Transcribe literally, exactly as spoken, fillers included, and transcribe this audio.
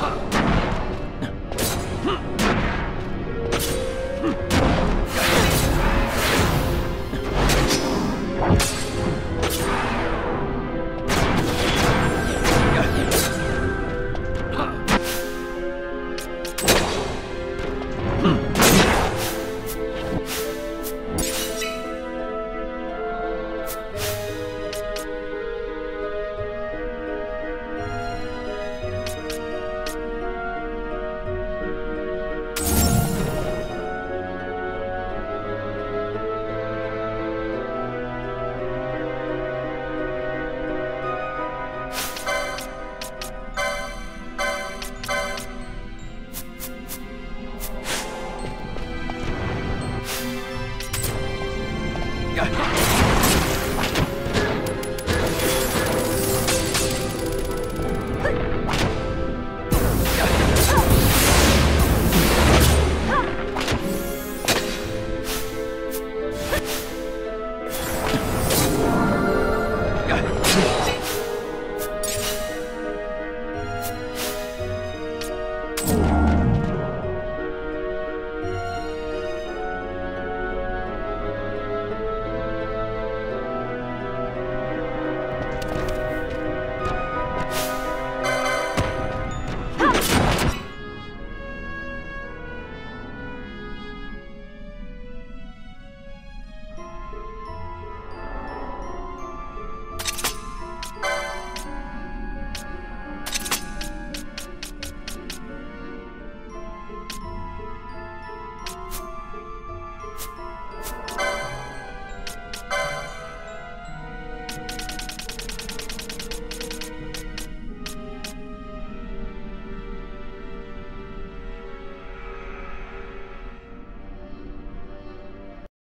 Huh.